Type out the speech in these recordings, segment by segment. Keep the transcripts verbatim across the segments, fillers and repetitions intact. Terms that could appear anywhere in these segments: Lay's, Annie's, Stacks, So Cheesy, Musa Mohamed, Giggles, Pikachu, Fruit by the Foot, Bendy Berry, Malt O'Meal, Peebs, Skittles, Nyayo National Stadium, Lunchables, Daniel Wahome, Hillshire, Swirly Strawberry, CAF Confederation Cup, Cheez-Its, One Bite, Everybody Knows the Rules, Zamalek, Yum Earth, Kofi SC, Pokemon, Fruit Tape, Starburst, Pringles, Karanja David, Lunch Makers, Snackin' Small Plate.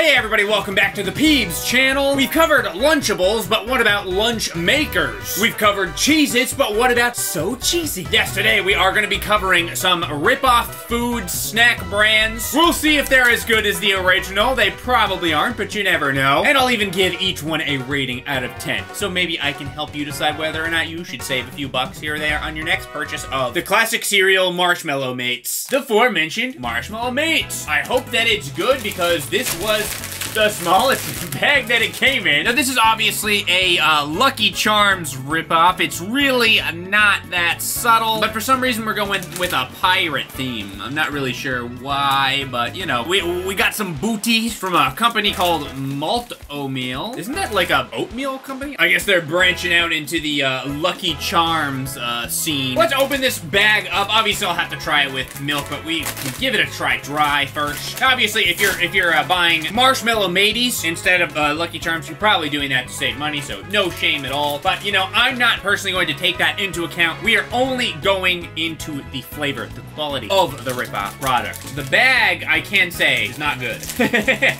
Hey everybody, welcome back to the Peebs channel. We've covered Lunchables, but what about Lunch Makers? We've covered Cheez-Its, but what about So Cheesy? Yes, today we are going to be covering some rip-off food snack brands. We'll see if they're as good as the original. They probably aren't, but you never know. And I'll even give each one a rating out of ten. So maybe I can help you decide whether or not you should save a few bucks here or there on your next purchase of the classic cereal Marshmallow Mateys. The aforementioned Marshmallow Mateys. I hope that it's good because this was the smallest bag that it came in. Now this is obviously a uh, Lucky Charms ripoff. It's really not that subtle, but for some reason we're going with a pirate theme. I'm not really sure why, but you know, we we got some booty from a company called Malt O'Meal. Isn't that like a oatmeal company? I guess they're branching out into the uh, Lucky Charms uh, scene. Let's open this bag up. Obviously, I'll have to try it with milk, but we can give it a try dry first. Obviously, if you're if you're uh, buying Marshmallow Mateys instead of uh, Lucky Charms, you're probably doing that to save money, so no shame at all. But you know, I'm not personally going to take that into account. We are only going into the flavor, the quality of the ripoff product. The bag, I can say, is not good.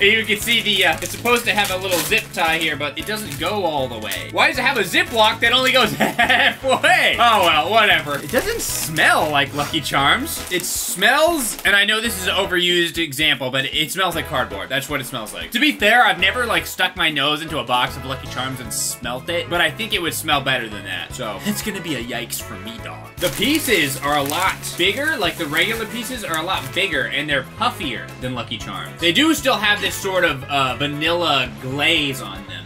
You can see the uh, it's supposed to have a little zip tie here, but it doesn't go all the way. Why does it have a Ziploc that only goes halfway? Oh well, whatever. It doesn't smell like Lucky Charms. It smells, and I know this is an overused example, but it smells like cardboard. That's what it smells like. To be fair, I've never like stuck my nose into a box of Lucky Charms and smelt it, but I think it would smell better than that. So it's gonna be a yikes for me, dog. The pieces are a lot bigger, like the regular pieces are a lot bigger, and they're puffier than Lucky Charms. They do still have this sort of uh, vanilla glaze on them.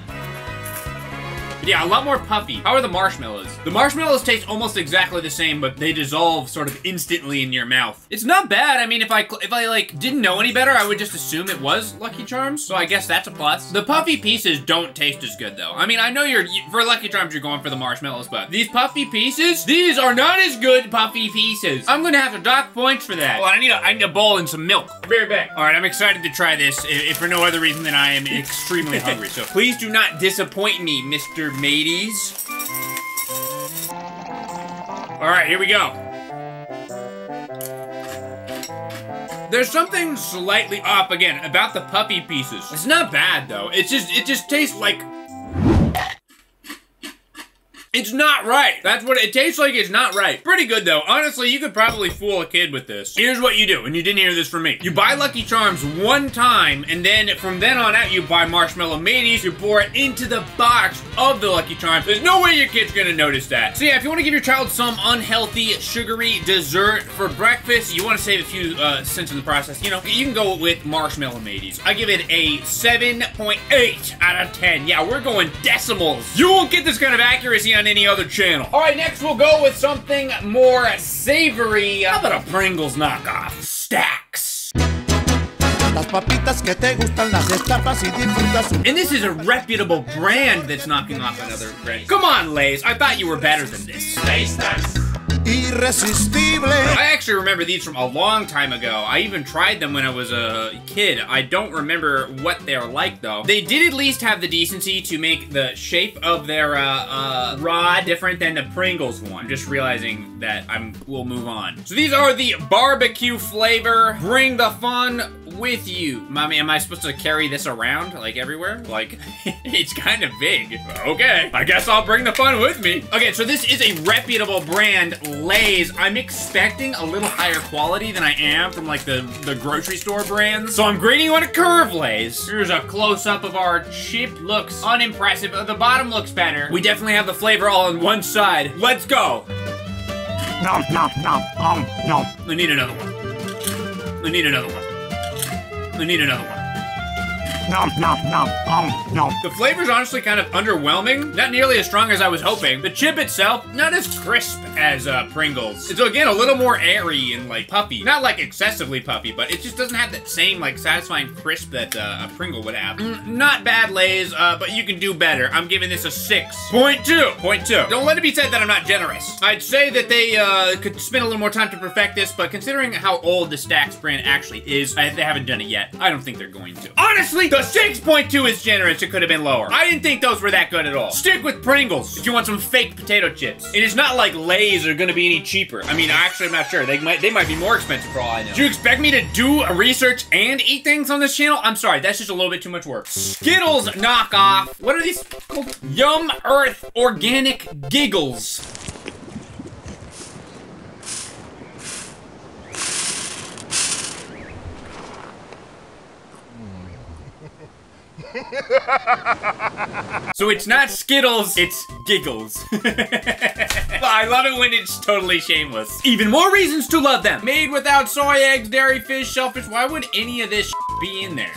But yeah, a lot more puffy. How are the marshmallows? The marshmallows taste almost exactly the same, but they dissolve sort of instantly in your mouth. It's not bad. I mean, if I, if I like didn't know any better, I would just assume it was Lucky Charms. So I guess that's a plus. The puffy pieces don't taste as good though. I mean, I know you're, for Lucky Charms, you're going for the marshmallows, but these puffy pieces, these are not as good puffy pieces. I'm gonna have to dock points for that. Well, I need a, I need a bowl and some milk. I'll be right back. All right, I'm excited to try this, if for no other reason than I am extremely hungry. So please do not disappoint me, Mister Mateys. All right, here we go. There's something slightly off again about the puffy pieces. It's not bad though. It's just, it just tastes like, it's not right. That's what it tastes like. It's not right. Pretty good though. Honestly, you could probably fool a kid with this. Here's what you do, and you didn't hear this from me. You buy Lucky Charms one time, and then from then on out, you buy Marshmallow Mateys. You pour it into the box of the Lucky Charms. There's no way your kid's gonna notice that. So yeah, if you want to give your child some unhealthy, sugary dessert for breakfast, you want to save a few uh, cents in the process, you know, you can go with Marshmallow Mateys. I give it a seven point eight out of ten. Yeah, we're going decimals. You won't get this kind of accuracy on any other channel. All right, next we'll go with something more savory. How about a Pringles knockoff? Stacks. And this is a reputable brand that's knocking off another brand. Come on, Lay's. I thought you were better than this. Lay's Stacks. I actually remember these from a long time ago. I even tried them when I was a kid. I don't remember what they're like though. They did at least have the decency to make the shape of their uh, uh, rod different than the Pringles one. I'm just realizing that I'm, we'll move on. So these are the barbecue flavor. Bring the fun with you. Mommy, am I supposed to carry this around like everywhere? Like, it's kind of big. Okay, I guess I'll bring the fun with me. Okay, so this is a reputable brand, Lay's. I'm expecting a little higher quality than I am from like the, the grocery store brands. So I'm grading you on a curve, Lay's. Here's a close-up of our chip. Looks unimpressive. The bottom looks better. We definitely have the flavor all on one side. Let's go. Nom, nom, nom, nom, nom. I need another one. I need another one. I need another one. Nom, nom, nom, nom, nom. The flavor's honestly kind of underwhelming. Not nearly as strong as I was hoping. The chip itself, not as crisp as uh, Pringles. It's again a little more airy and like puffy. Not like excessively puffy, but it just doesn't have that same like satisfying crisp that uh, a Pringle would have. Mm, not bad, Lay's, uh, but you can do better. I'm giving this a six point two. point two. Don't let it be said that I'm not generous. I'd say that they uh, could spend a little more time to perfect this, but considering how old the Stacks brand actually is, I, they haven't done it yet. I don't think they're going to. Honestly, The six point two is generous. It could have been lower. I didn't think those were that good at all. Stick with Pringles if you want some fake potato chips. It is not like Lay's are gonna be any cheaper. I mean, actually, I'm not sure. They might, they might be more expensive for all I know. Do you expect me to do a research and eat things on this channel? I'm sorry, that's just a little bit too much work. Skittles knockoff. What are these called? Yum Earth Organic Giggles. So it's not Skittles, it's Giggles. I love it when it's totally shameless. Even more reasons to love them. Made without soy, eggs, dairy, fish, shellfish. Why would any of this be in there?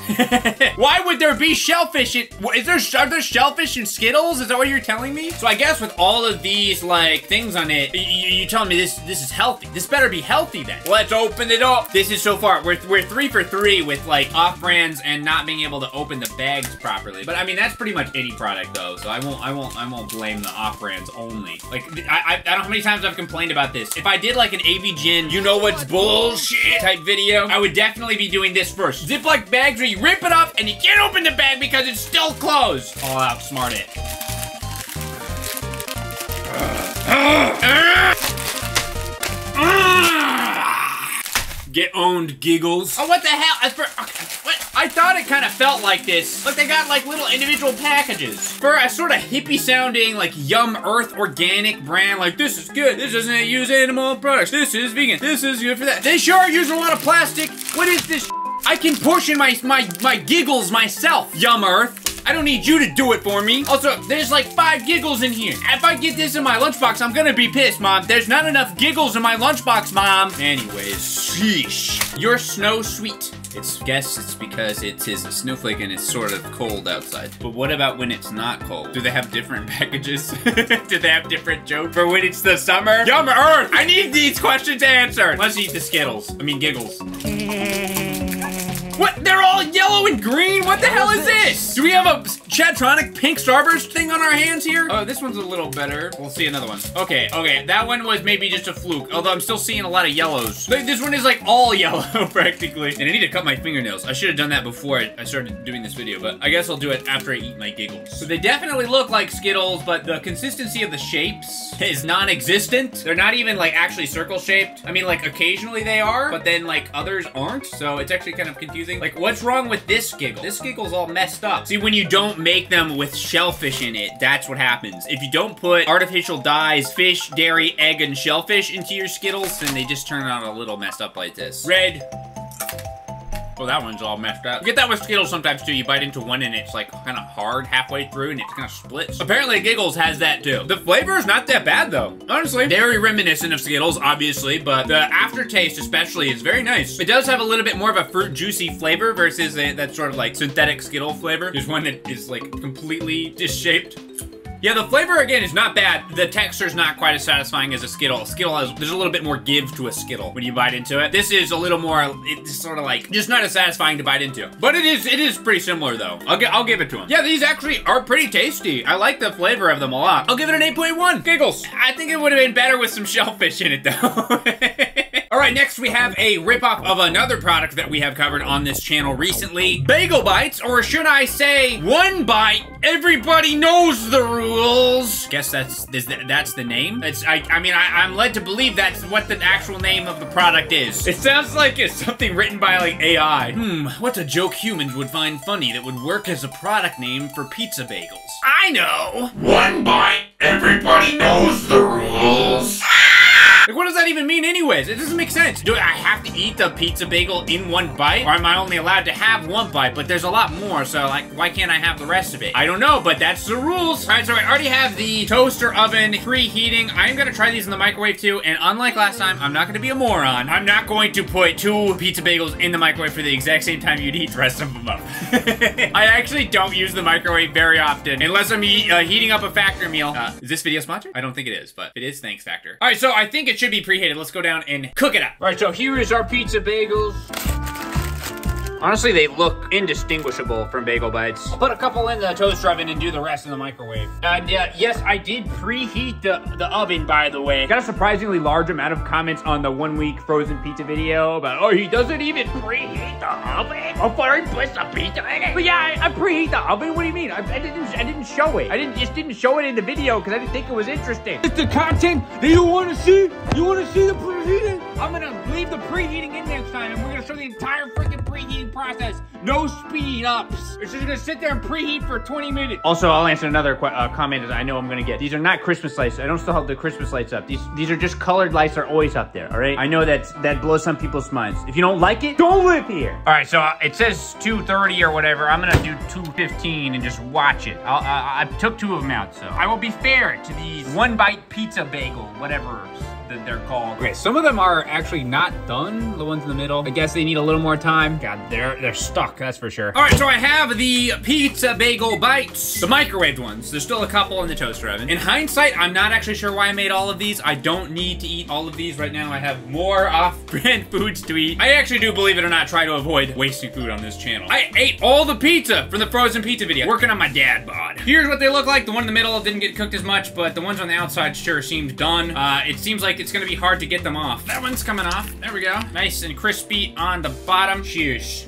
Why would there be shellfish in, is there, are there shellfish in Skittles? Is that what you're telling me? So I guess with all of these like things on it, you're telling me this this is healthy. This better be healthy then. Let's open it up. This is so far, we're, we're three for three with like off brands and not being able to open the bags properly. But I mean, that's pretty much any product though. So I won't, I won't, I won't blame the off brands only. Like I, I, I don't know how many times I've complained about this. If I did like an A V Gin, you know what's bullshit type video, I would definitely be doing this first. Ziploc bags where you rip it up and you can't open the bag because it's still closed. I'll outsmart it. Get owned, Giggles. Oh, what the hell? I, for, okay, what? I thought it kind of felt like this. Like they got like little individual packages. For a sort of hippie sounding like Yum Earth organic brand, like this is good. This doesn't use animal products. This is vegan. This is good for that. They sure use a lot of plastic. What is this? I can portion my, my, my Giggles myself, Yum Earth. I don't need you to do it for me. Also, there's like five Giggles in here. If I get this in my lunchbox, I'm gonna be pissed, Mom. There's not enough Giggles in my lunchbox, Mom. Anyways, sheesh. You're so sweet. It's, I guess it's because it is a snowflake and it's sort of cold outside. But what about when it's not cold? Do they have different packages? Do they have different jokes for when it's the summer? Yum Earth, I need these questions answered. Let's eat the Skittles, I mean Giggles. What? They're all yellow and green? What the hell is this? Do we have a Chatronic pink Starburst thing on our hands here? Oh, this one's a little better. We'll see another one. Okay, okay. That one was maybe just a fluke, although I'm still seeing a lot of yellows. Like, this one is like all yellow practically. And I need to cut my fingernails. I should have done that before I started doing this video, but I guess I'll do it after I eat my Giggles. So they definitely look like Skittles, but the consistency of the shapes is non-existent. They're not even like actually circle shaped. I mean, like occasionally they are, but then like others aren't. So it's actually kind of confusing. Like, what's wrong with this Giggle? This Giggle's all messed up. See, when you don't make them with shellfish in it, that's what happens. If you don't put artificial dyes, fish, dairy, egg, and shellfish into your Skittles, then they just turn out a little messed up like this. Red. Oh, that one's all messed up. You get that with Skittles sometimes too. You bite into one and it's like kind of hard halfway through and it kind of splits. Apparently Giggles has that too. The flavor is not that bad though, honestly. Very reminiscent of Skittles, obviously, but the aftertaste especially is very nice. It does have a little bit more of a fruit juicy flavor versus a, that sort of like synthetic Skittle flavor. There's one that is like completely disshaped. Yeah, the flavor, again, is not bad. The texture's not quite as satisfying as a Skittle. A Skittle has, there's a little bit more give to a Skittle when you bite into it. This is a little more, it's sort of like, just not as satisfying to bite into. But it is, it is pretty similar though. I'll, I'll give it to them. Yeah, these actually are pretty tasty. I like the flavor of them a lot. I'll give it an eight point one. Giggles. I think it would have been better with some shellfish in it though. All right, next we have a ripoff of another product that we have covered on this channel recently. Bagel Bites, or should I say, One Bite, Everybody Knows the Rules. Guess that's, is that, that's the name? It's, I, I mean, I, I'm led to believe that's what the actual name of the product is. It sounds like it's something written by like A I. Hmm, what's a joke humans would find funny that would work as a product name for pizza bagels? I know. One Bite, Everybody Knows the Rules. Like, what does that even mean anyways? It doesn't make sense. Do I have to eat the pizza bagel in one bite? Or am I only allowed to have one bite? But there's a lot more, so like, why can't I have the rest of it? I don't know, but that's the rules. All right, so I already have the toaster oven preheating. I'm gonna try these in the microwave too, and unlike last time, I'm not gonna be a moron. I'm not going to put two pizza bagels in the microwave for the exact same time you'd eat the rest of them up. I actually don't use the microwave very often, unless I'm e uh, heating up a Factor meal. Uh, is this video sponsored? I don't think it is, but it is, thanks Factor. All right, so I think it It should be preheated. Let's go down and cook it up. All right, so here is our pizza bagels. Honestly, they look indistinguishable from Bagel Bites. I'll put a couple in the toaster oven and do the rest in the microwave. And uh, yes, I did preheat the, the oven, by the way. Got a surprisingly large amount of comments on the one week frozen pizza video about, oh, he doesn't even preheat the oven before he puts the pizza in it. But yeah, I, I preheat the oven. What do you mean? I, I didn't I didn't show it. I didn't just didn't show it in the video because I didn't think it was interesting. It's the content that you want to see. You want to see the preheating? I'm gonna leave the preheating in next time and we're gonna show the entire freaking preheating process. No speed ups. It's just gonna sit there and preheat for twenty minutes. Also, I'll answer another qu uh, comment that I know I'm gonna get. These are not Christmas lights. I don't still have the Christmas lights up. These these are just colored lights are always up there, all right? I know that that blows some people's minds. If you don't like it, don't live here. All right, so uh, it says two thirty or whatever. I'm gonna do two fifteen and just watch it. I'll, I, I took two of them out, so. I will be fair to these One Bite Pizza Bagel, whatever that they're called. Okay, some of them are actually not done, the ones in the middle. I guess they need a little more time. God, they're they're stuck, that's for sure. All right, so I have the pizza bagel bites, the microwaved ones. There's still a couple in the toaster oven. In hindsight, I'm not actually sure why I made all of these. I don't need to eat all of these right now. I have more off-brand foods to eat. I actually do, believe it or not, try to avoid wasting food on this channel. I ate all the pizza from the frozen pizza video, working on my dad bod. Here's what they look like. The one in the middle didn't get cooked as much, but the ones on the outside sure seems done. Uh, it seems like it's gonna be hard to get them off. That one's coming off. There we go. Nice and crispy on the bottom. Cheers.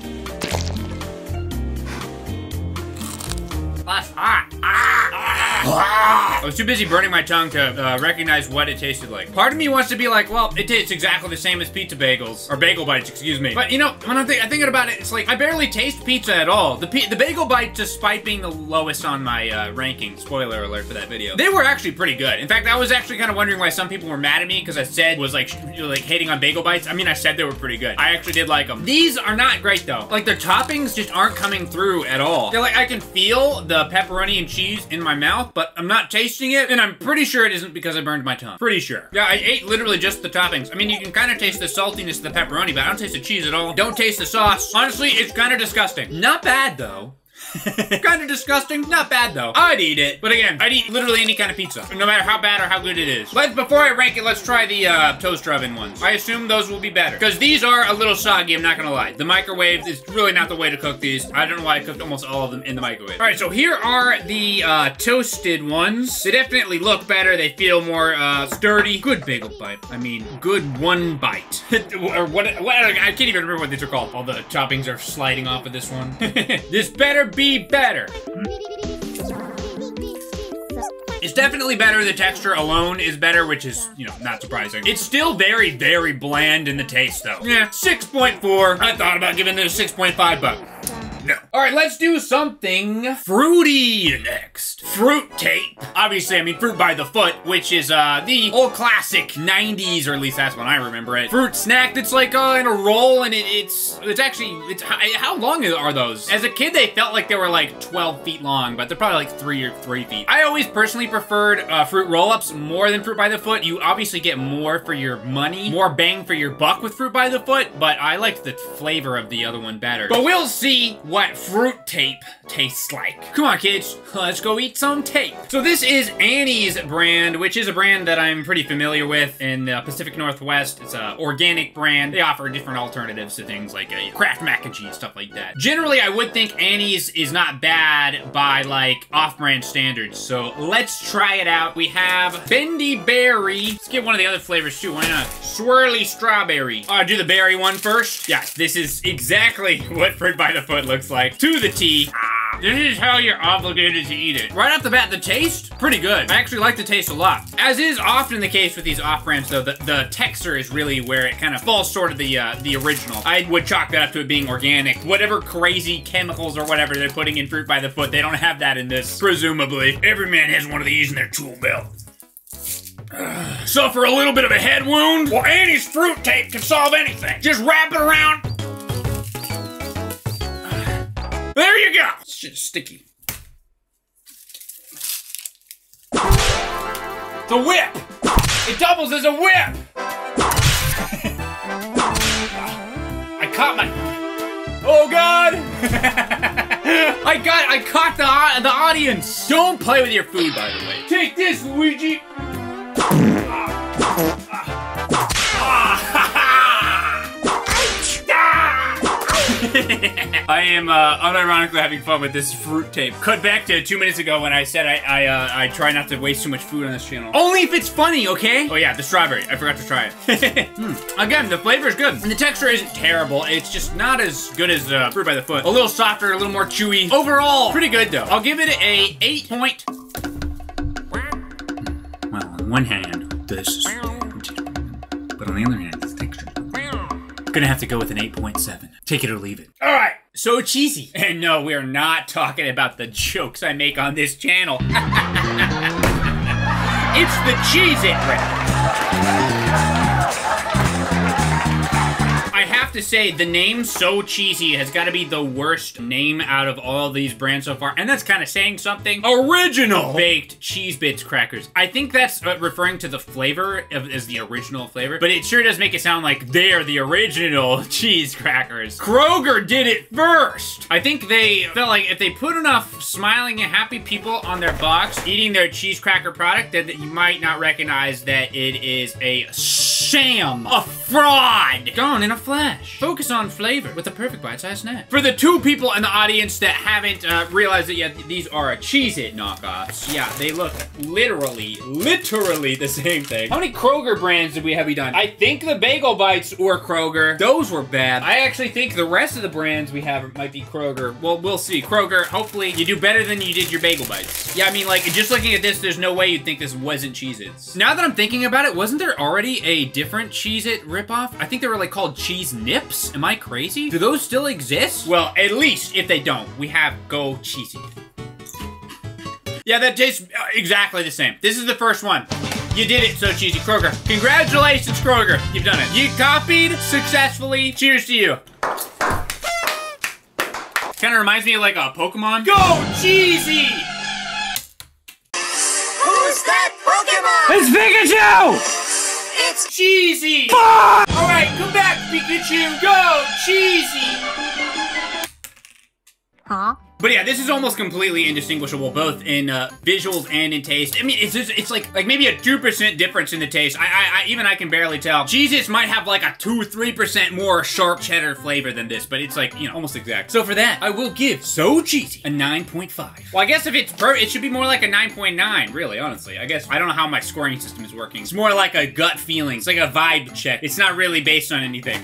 That's hot. Ah, ah, ah. I was too busy burning my tongue to uh, recognize what it tasted like. Part of me wants to be like, well, it tastes exactly the same as pizza bagels, or bagel bites, excuse me. But you know, when I'm, th I'm thinking about it, it's like, I barely taste pizza at all. The, the bagel bites, despite being the lowest on my uh, ranking, spoiler alert for that video, they were actually pretty good. In fact, I was actually kind of wondering why some people were mad at me, because I said was like, you know, like hating on bagel bites. I mean, I said they were pretty good. I actually did like them. These are not great though. Like their toppings just aren't coming through at all. They're like, I can feel the pepperoni and cheese in my mouth, but I'm not tasting it, and I'm pretty sure it isn't because I burned my tongue. Pretty sure. Yeah, I ate literally just the toppings. I mean, you can kind of taste the saltiness of the pepperoni, but I don't taste the cheese at all. Don't taste the sauce. Honestly, it's kind of disgusting. Not bad, though. Kind of disgusting, not bad though. I'd eat it, but again, I'd eat literally any kind of pizza, no matter how bad or how good it is. But before I rank it, let's try the uh, toaster oven ones. I assume those will be better, because these are a little soggy, I'm not gonna lie. The microwave is really not the way to cook these. I don't know why I cooked almost all of them in the microwave. All right, so here are the uh, toasted ones. They definitely look better, they feel more uh, sturdy. Good bagel bite, I mean, good one bite. Or what, what, I can't even remember what these are called. All the toppings are sliding off of this one. This better be better. It's definitely better. The texture alone is better, which is, you know, not surprising. It's still very, very bland in the taste, though. Yeah, six point four. I thought about giving this six point five, but no. All right, let's do something fruity next. Fruit Tape. Obviously, I mean, Fruit by the Foot, which is uh, the old classic nineties, or at least that's when I remember it. Fruit snack that's like uh, in a roll, and it, it's it's actually, it's how long are those? As a kid, they felt like they were like twelve feet long, but they're probably like three or three feet. I always personally preferred uh, Fruit Roll-Ups more than Fruit by the Foot. You obviously get more for your money, more bang for your buck with Fruit by the Foot, but I liked the flavor of the other one better. But we'll see what What Fruit Tape tastes like. Come on, kids, let's go eat some tape. So this is Annie's brand, which is a brand that I'm pretty familiar with in the Pacific Northwest. It's an organic brand. They offer different alternatives to things like a Kraft mac and cheese, stuff like that. Generally, I would think Annie's is not bad by like off-brand standards. So let's try it out. We have Bendy Berry. Let's get one of the other flavors too, why not? Swirly Strawberry. Oh, I'll do the berry one first. Yes, this is exactly what Fruit by the Foot looks like. Like to the T. Ah, this is how you're obligated to eat it. Right off the bat, the taste, pretty good. I actually like the taste a lot. As is often the case with these off-brands though, the, the texture is really where it kind of falls short of the uh, the original. I would chalk that up to it being organic. Whatever crazy chemicals or whatever they're putting in Fruit by the Foot, they don't have that in this, presumably. Every man has one of these in their tool belt. Ugh. Suffer a little bit of a head wound? Well, Annie's Fruit Tape can solve anything. Just wrap it around. There you go! This shit's sticky. It's a whip! It doubles as a whip! I caught my... Oh God! I got, I caught the, the audience! Don't play with your food, by the way. Take this, Luigi! I am uh, unironically having fun with this fruit tape. Cut back to two minutes ago when I said I I, uh, I try not to waste too much food on this channel. Only if it's funny, okay? Oh yeah, the strawberry. I forgot to try it. hmm. Again, the flavor is good. And the texture isn't terrible. It's just not as good as uh, Fruit by the Foot. A little softer, a little more chewy. Overall, pretty good though. I'll give it a eight point. Well, on one hand, this is good. But on the other hand, this texture. Gonna have to go with an eight point seven. Take it or leave it. All right, so cheesy. And no, we are not talking about the jokes I make on this channel. It's the Cheez-It round. I have to say, the name So Cheesy has gotta be the worst name out of all these brands so far, and that's kinda saying something. Original! Baked Cheez Bits crackers. I think that's uh, referring to the flavor of, as the original flavor, but it sure does make it sound like they're the original cheese crackers. Kroger did it first! I think they felt like if they put enough smiling and happy people on their box eating their cheese cracker product, that, that you might not recognize that it is a sham, a fraud, gone in a flash. Focus on flavor with a perfect bite-sized snack. For the two people in the audience that haven't uh, realized it yet, these are a Cheez-It knockoffs. Yeah, they look literally, literally the same thing. How many Kroger brands did we have we done? I think the Bagel Bites were Kroger. Those were bad. I actually think the rest of the brands we have might be Kroger. Well, we'll see. Kroger, hopefully you do better than you did your Bagel Bites. Yeah, I mean, like, just looking at this, there's no way you'd think this wasn't Cheez-Its. Now that I'm thinking about it, wasn't there already a different Cheez-It ripoff? I think they were, like, called Cheez Nips? Am I crazy? Do those still exist? Well, at least if they don't, we have Go Cheesy. Yeah, that tastes exactly the same. This is the first one. You did it, So Cheesy. Kroger. Congratulations, Kroger. You've done it. You copied successfully. Cheers to you. Kind of reminds me of like a Pokemon. Go Cheesy! Who's that Pokemon? It's Pikachu! It's Cheesy! Ah! Alright, come back, Pikachu! Go Cheesy! Huh? But yeah, this is almost completely indistinguishable, both in uh, visuals and in taste. I mean, it's just, it's like like maybe a two percent difference in the taste. I, I, I even I can barely tell. Cheez-Its might have like a two, three percent more sharp cheddar flavor than this, but it's like, you know, almost exact. So for that, I will give So Cheesy a nine point five. Well, I guess if it's per, it should be more like a nine point nine, really, honestly. I guess, I don't know how my scoring system is working. It's more like a gut feeling. It's like a vibe check. It's not really based on anything.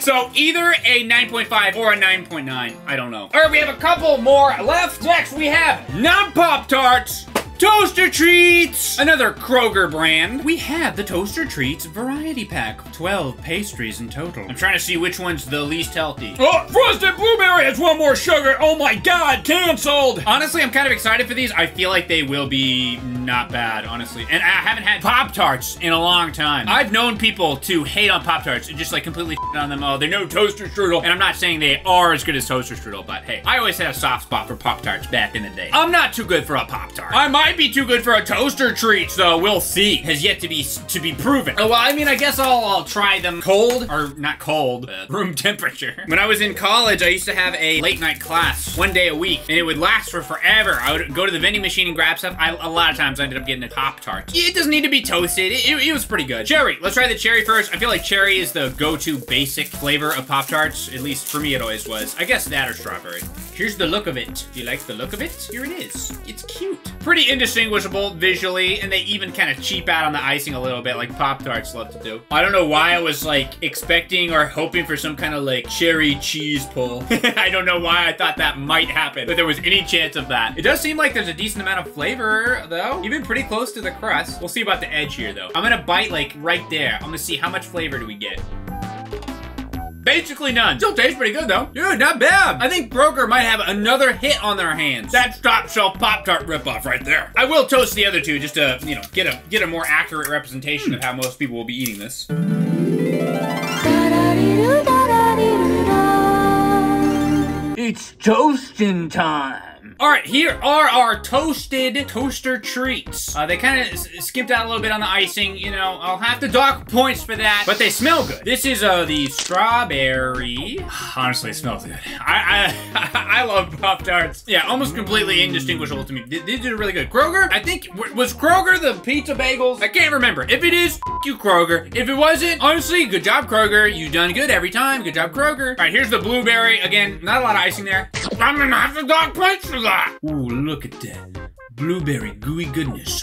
So either a nine point five or a nine point nine, I don't know. All right, we have a couple more left. Next, we have non-Pop-Tarts, Toaster Treats, another Kroger brand. We have the Toaster Treats variety pack, twelve pastries in total. I'm trying to see which one's the least healthy. Oh, Frosted Blueberry has one more sugar. Oh my God, canceled. Honestly, I'm kind of excited for these. I feel like they will be not bad, honestly. And I haven't had Pop-Tarts in a long time. I've known people to hate on Pop-Tarts and just like completely on them. Oh, they're no Toaster Strudel. And I'm not saying they are as good as Toaster Strudel, but hey, I always had a soft spot for Pop-Tarts back in the day. I'm not too good for a Pop-Tart. I might be too good for a Toaster Treat, so we'll see. Has yet to be to be proven. Oh, well, I mean, I guess I'll, I'll try them cold, or not cold, uh, room temperature. When I was in college, I used to have a late night class one day a week, and it would last for forever. I would go to the vending machine and grab stuff. I, a lot of times I ended up getting a Pop-Tart. It doesn't need to be toasted. It, it, it was pretty good. Cherry. Let's try the cherry first. I feel like cherry is the go-to basic flavor of Pop-Tarts. At least for me, it always was. I guess that or strawberry. Here's the look of it. Do you like the look of it? Here it is. It's cute. Pretty indistinguishable visually, and they even kind of cheap out on the icing a little bit, like Pop-Tarts love to do. I don't know why I was like expecting or hoping for some kind of like cherry cheese pull. I don't know why I thought that might happen, but there was any chance of that. It does seem like there's a decent amount of flavor though, even pretty close to the crust. We'll see about the edge here though. I'm gonna bite like right there. I'm gonna see how much flavor do we get. Basically none. Still tastes pretty good though. Dude, not bad. I think Kroger might have another hit on their hands. That's top shelf Pop-Tart ripoff right there. I will toast the other two just to, you know, get a get a more accurate representation mm. of how most people will be eating this. It's toasting time. them. All right, here are our toasted toaster treats. Uh, they kind of skipped out a little bit on the icing. You know, I'll have to dock points for that, but they smell good. This is uh, the strawberry. Honestly, it smells good. I, I, I love Pop-Tarts. Yeah, almost completely indistinguishable to me. These are really good. Kroger, I think, was Kroger the pizza bagels? I can't remember. If it is, f you, Kroger. If it wasn't, honestly, good job, Kroger. You've done good every time. Good job, Kroger. All right, here's the blueberry. Again, not a lot of icing there. I'm gonna have to dock points for that. Ooh, look at that. Blueberry gooey goodness.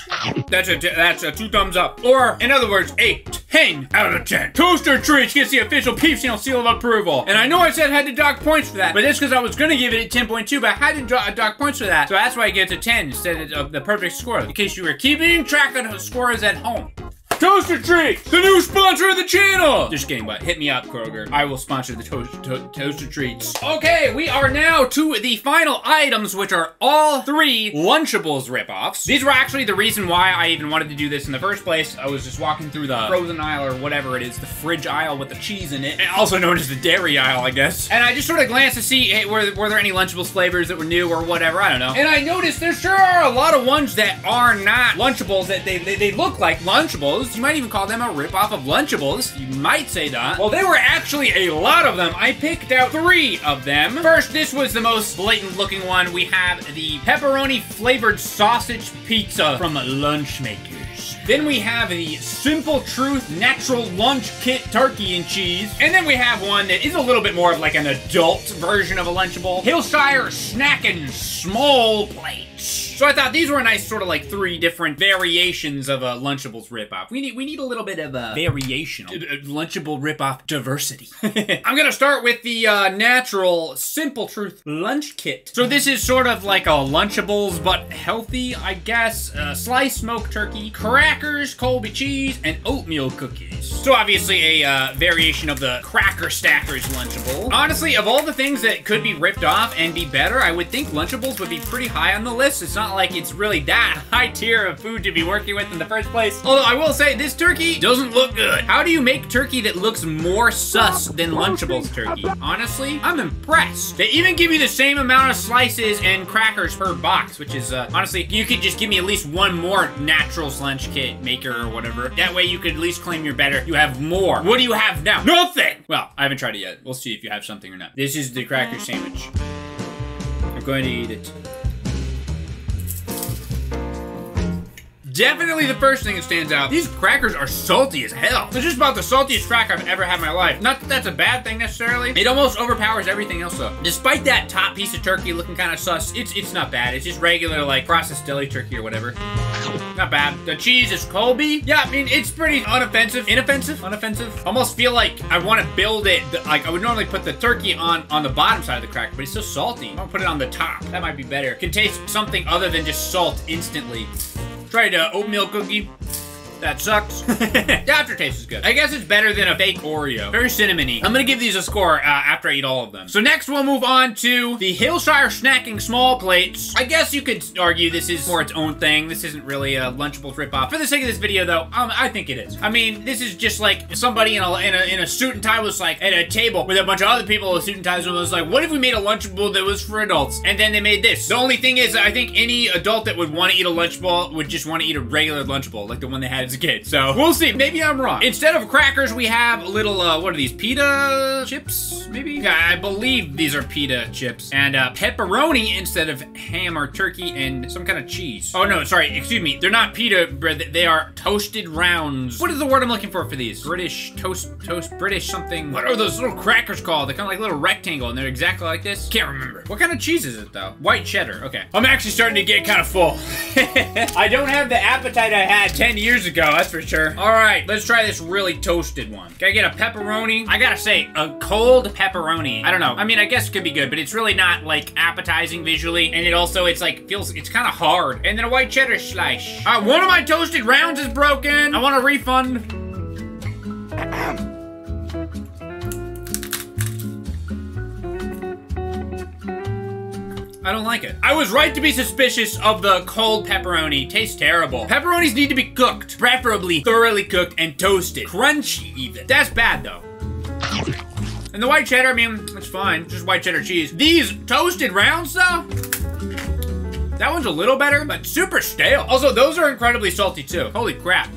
That's a, that's a two thumbs up. Or, in other words, a ten out of ten. Toaster Treats gets the official Peep Snail seal of approval. And I know I said I had to dock points for that, but that's because I was going to give it a ten point two, but I had to dock, dock points for that. So that's why it gets a ten instead of the perfect score, in case you were keeping track of scores at home. Toaster Treats, the new sponsor of the channel! Just kidding, but hit me up, Kroger. I will sponsor the to to Toaster Treats. Okay, we are now to the final items, which are all three Lunchables ripoffs. These were actually the reason why I even wanted to do this in the first place. I was just walking through the frozen aisle or whatever it is, the fridge aisle with the cheese in it, also known as the dairy aisle, I guess. And I just sort of glanced to see, hey, were, were there any Lunchables flavors that were new or whatever, I don't know. And I noticed there sure are a lot of ones that are not Lunchables, that they, they, they look like Lunchables. You might even call them a ripoff of Lunchables. You might say that. Well, there were actually a lot of them. I picked out three of them. First, this was the most blatant looking one. We have the pepperoni flavored sausage pizza from Lunch Makers. Then we have the Simple Truth Natural Lunch Kit Turkey and Cheese. And then we have one that is a little bit more of like an adult version of a Lunchable. Hillshire Snackin' Small Plate. So I thought these were a nice sort of like three different variations of a Lunchables ripoff. We need we need a little bit of a variational Lunchable ripoff diversity. I'm gonna start with the uh, natural Simple Truth Lunch Kit. So this is sort of like a Lunchables but healthy, I guess. Uh, sliced smoked turkey, crackers, Colby cheese, and oatmeal cookies. So obviously a uh, variation of the Cracker Stackers Lunchable. Honestly, of all the things that could be ripped off and be better, I would think Lunchables would be pretty high on the list. It's not like it's really that high tier of food to be working with in the first place. Although I will say this turkey doesn't look good. How do you make turkey that looks more sus than Lunchables turkey? Honestly, I'm impressed. They even give you the same amount of slices and crackers per box, which is uh, honestly, you could just give me at least one more Naturals Lunch Kit maker or whatever. That way you could at least claim you're better. You have more. What do you have now? Nothing. Well, I haven't tried it yet. We'll see if you have something or not. This is the cracker sandwich. I'm going to eat it. Definitely the first thing that stands out. These crackers are salty as hell. They're just about the saltiest crack I've ever had in my life. Not that that's a bad thing necessarily. It almost overpowers everything else though. Despite that top piece of turkey looking kind of sus, it's it's not bad. It's just regular like processed deli turkey or whatever. Not bad. The cheese is Colby. Yeah, I mean, it's pretty unoffensive. Inoffensive? Unoffensive? Almost feel like I want to build it. Like I would normally put the turkey on, on the bottom side of the cracker, but it's so salty. I'm gonna put it on the top. That might be better. Can taste something other than just salt instantly. Tried an oatmeal cookie. That sucks. The aftertaste is good. I guess it's better than a fake Oreo. Very cinnamony. I'm gonna give these a score uh, after I eat all of them. So next we'll move on to the Hillshire Snacking Small Plates. I guess you could argue this is more its own thing. This isn't really a Lunchables ripoff. For the sake of this video though, um, I think it is. I mean, this is just like somebody in a, in a in a suit and tie was like at a table with a bunch of other people in suit and ties and was like, what if we made a Lunchable that was for adults? And then they made this. The only thing is, I think any adult that would want to eat a Lunchable would just want to eat a regular Lunchable, like the one they had as a kid. So we'll see. Maybe I'm wrong. Instead of crackers, we have a little, uh, what are these? Pita chips, maybe? Yeah, I believe these are pita chips. And uh, pepperoni instead of ham or turkey and some kind of cheese. Oh no, sorry, excuse me. They're not pita bread, they are toasted rounds. What is the word I'm looking for for these? British toast, toast, British something. What are those little crackers called? They're kind of like a little rectangle and they're exactly like this. Can't remember. What kind of cheese is it though? White cheddar, okay. I'm actually starting to get kind of full. I don't have the appetite I had ten years ago. ago, that's for sure. All right, let's try this really toasted one. Can I get a pepperoni? I gotta say, a cold pepperoni. I don't know. I mean, I guess it could be good, but it's really not like appetizing visually. And it also, it's like, feels, it's kind of hard. And then a white cheddar slice. All right, one of my toasted rounds is broken. I want a refund. I don't like it. I was right to be suspicious of the cold pepperoni. Tastes terrible. Pepperonis need to be cooked, preferably thoroughly cooked and toasted. Crunchy even. That's bad though. And the white cheddar, I mean, it's fine. Just white cheddar cheese. These toasted rounds though? That one's a little better, but super stale. Also, those are incredibly salty too. Holy crap.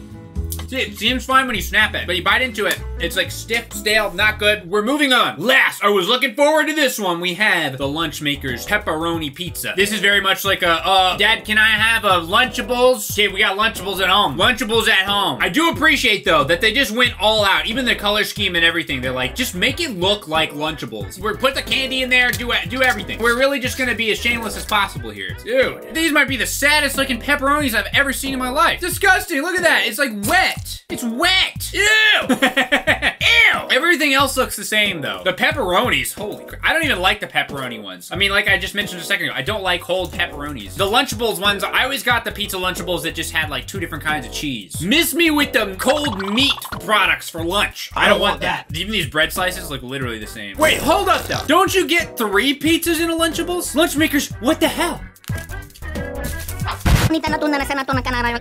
See, it seems fine when you snap it, but you bite into it, it's like stiff, stale, not good. We're moving on. Last, I was looking forward to this one. We have the Lunch Makers pepperoni pizza. This is very much like a, uh, Dad, can I have a Lunchables? Okay, we got Lunchables at home. Lunchables at home. I do appreciate, though, that they just went all out. Even the color scheme and everything, they're like, just make it look like Lunchables. We're put the candy in there, do, do everything. We're really just gonna be as shameless as possible here. Dude, these might be the saddest looking pepperonis I've ever seen in my life. Disgusting, look at that. It's like wet. It's wet! Ew! Ew! Everything else looks the same, though. The pepperonis, holy crap. I don't even like the pepperoni ones. I mean, like I just mentioned a second ago, I don't like whole pepperonis. The Lunchables ones, I always got the pizza Lunchables that just had like two different kinds of cheese. Miss me with them cold meat products for lunch. I don't, I don't want, want that. that. Even these bread slices look literally the same. Wait, hold up, though. Don't you get three pizzas in a Lunchables? Lunch Makers, what the hell?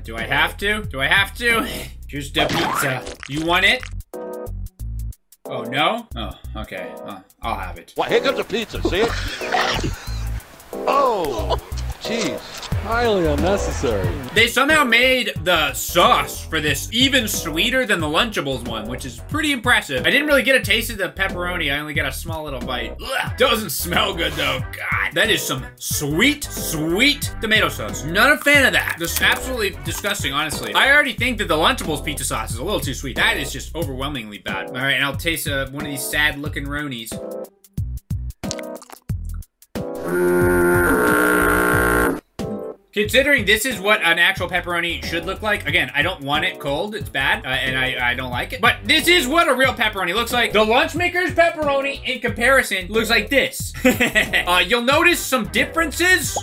Do I have to? Do I have to? Here's the pizza. You want it? Oh, no? Oh, okay. Uh, I'll have it. Well, here comes the pizza, see it? Oh, jeez. Highly unnecessary. They somehow made the sauce for this even sweeter than the Lunchables one, which is pretty impressive. I didn't really get a taste of the pepperoni. I only got a small little bite. Ugh, doesn't smell good, though. God, that is some sweet, sweet tomato sauce. Not a fan of that. This is absolutely disgusting, honestly. I already think that the Lunchables pizza sauce is a little too sweet. That is just overwhelmingly bad. All right, and I'll taste uh, one of these sad-looking Ronies. Considering this is what an actual pepperoni should look like, again, I don't want it cold, it's bad, uh, and I, I don't like it, but this is what a real pepperoni looks like. The Lunch Makers pepperoni, in comparison, looks like this. uh, you'll notice some differences.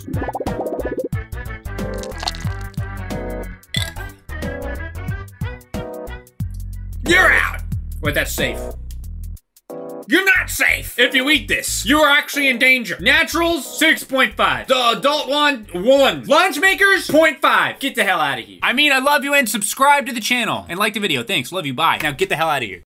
You're out! Wait, that's safe. You're not safe if you eat this. You are actually in danger. Naturals, six point five. The adult one, one. Lunch Makers, zero point five. Get the hell out of here. I mean, I love you and subscribe to the channel and like the video. Thanks, love you, bye. Now get the hell out of here.